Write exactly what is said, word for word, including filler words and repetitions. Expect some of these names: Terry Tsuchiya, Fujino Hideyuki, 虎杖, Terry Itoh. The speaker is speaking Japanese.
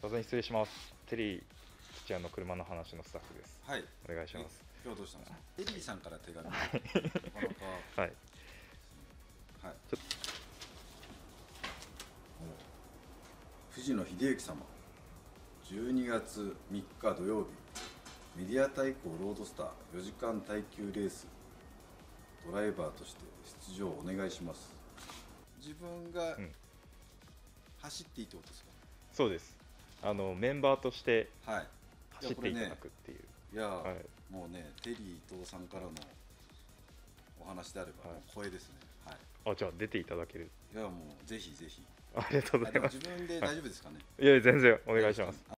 突然失礼します。テリー土屋の車の話のスタッフです。はい、お願いします。今日どうしたんですか？テリーさんから手紙。はいはい、はい、藤野秀之様、じゅうにがつみっか土曜日、メディア対抗ロードスターよじかん耐久レース、ドライバーとして出場お願いします。自分が、うん、走っていいってことですか？そうです。あのメンバーとして走っていただくっていう。いや、ね、いや、はい、もうね、テリー伊藤さんからのお話であれば、はい、声ですね。はい、あ、じゃあ出ていただける。いや、もうぜひぜひ。ありがとうございます。自分で大丈夫ですかね？はい、いや、全然お願いします。